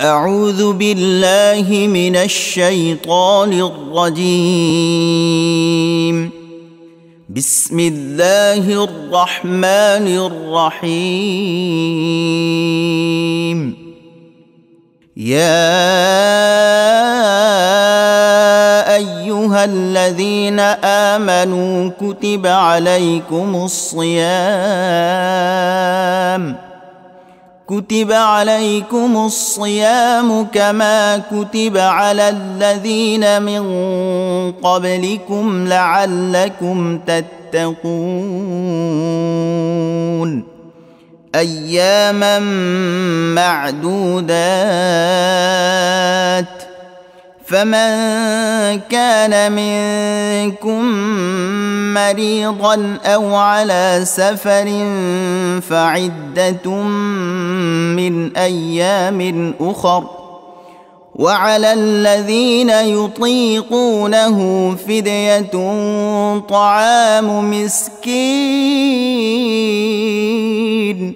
أعوذ بالله من الشيطان الرجيم. بسم الله الرحمن الرحيم. يا أيها الذين آمنوا كتب عليكم الصيام كما كتب على الذين من قبلكم لعلكم تتقون. أياما معدودات، فمن كان منكم مريضا أو على سفر فعدة من أيام أخر، وعلى الذين يطيقونه فدية طعام مسكين،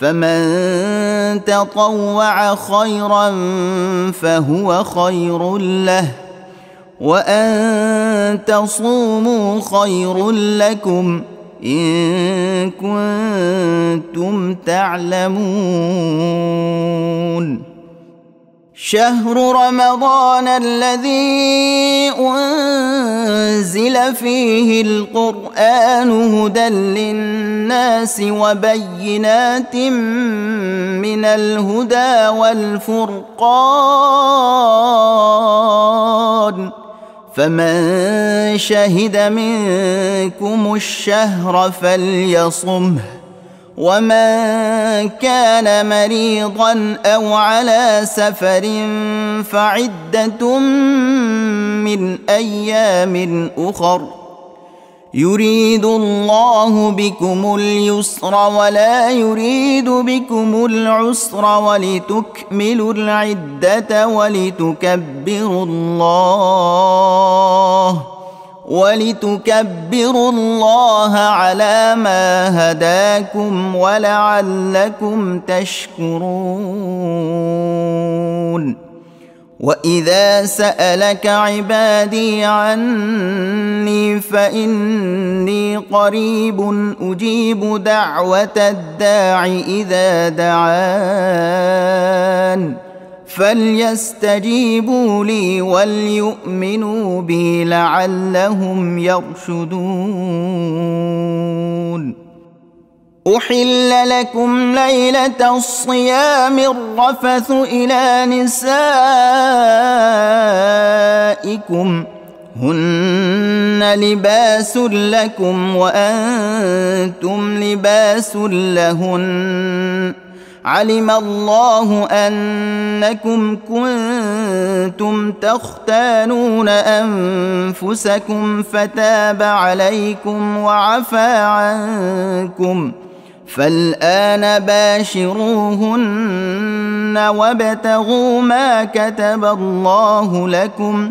فمن تطوع خيرا فهو خير له، وأن تصوموا خير لكم إن كنتم تعلمون. شهر رمضان الذي أنزل فيه القرآن هدى للناس وبينات من الهدى والفرقان، فمن شهد منكم الشهر فليصمه، ومن كان مريضا أو على سفر فعدة من أيام أخر. يريد الله بكم اليسر ولا يريد بكم العسر، ولتكملوا العدة ولتكبروا الله على ما هداكم ولعلكم تشكرون. وإذا سألك عبادي عني فإني قريب، أجيب دعوة الداع إذا دعان، فليستجيبوا لي وليؤمنوا بي لعلهم يرشدون. أحل لكم ليلة الصيام الرفث إلى نسائكم، هن لباس لكم وأنتم لباس لهن، علم الله أنكم كنتم تختانون أنفسكم فتاب عليكم وعفى عنكم، فالآن باشروهن وابتغوا ما كتب الله لكم،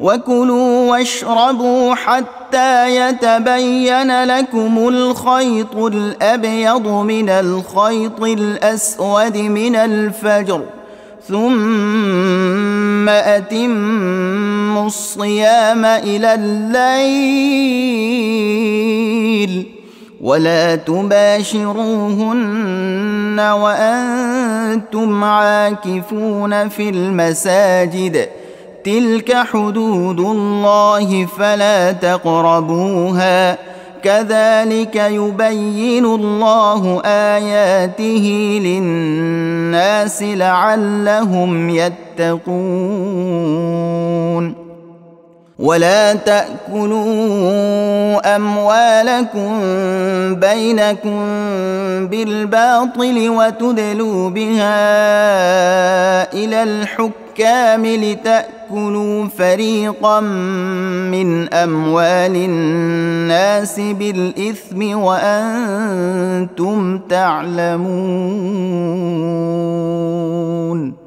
وكلوا واشربوا حتى يتبين لكم الخيط الأبيض من الخيط الأسود من الفجر، ثم أتموا الصيام إلى الليل، ولا تباشروهن وأنتم عاكفون في المساجد، تلك حدود الله فلا تقربوها، كذلك يبين الله آياته للناس لعلهم يتقون. ولا تأكلوا أموالكم بينكم بالباطل وتدلوا بها إلى الحكام لتأكلوا فريقا من أموال الناس بالإثم وأنتم تعلمون.